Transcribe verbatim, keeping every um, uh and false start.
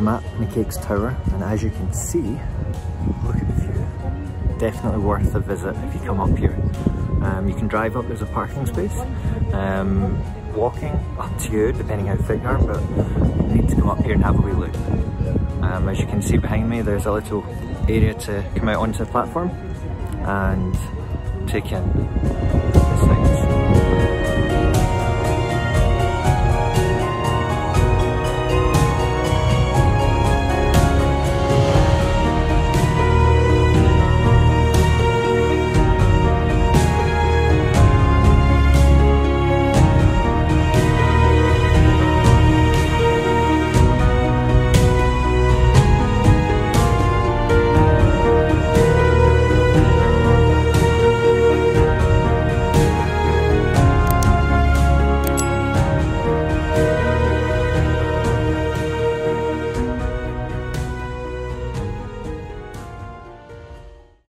I'm at McCaig's Tower, and as you can see, look at the view. Definitely worth a visit if you come up here. Um, you can drive up, there's a parking space. Um, walking, up to you, depending how fit you are, but you need to come up here and have a wee look. Um, as you can see behind me, there's a little area to come out onto the platform and take in this thing.